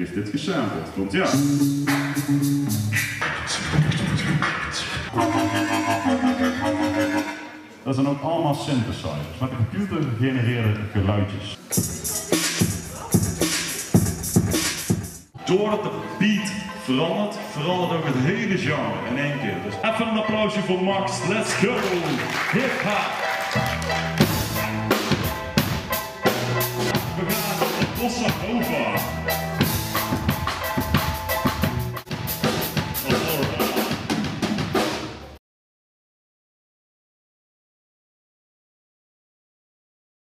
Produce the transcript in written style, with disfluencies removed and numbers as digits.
Richtig geschampelt. Und ja. Dat zijn ook allemaal synthesizers, maar de computer genereert geluidjes. Doordat de beat verandert, verandert ook het hele genre in één keer. Dus even een applausje voor Max, let's go! Hip-hop! We gaan op Bossa Nova.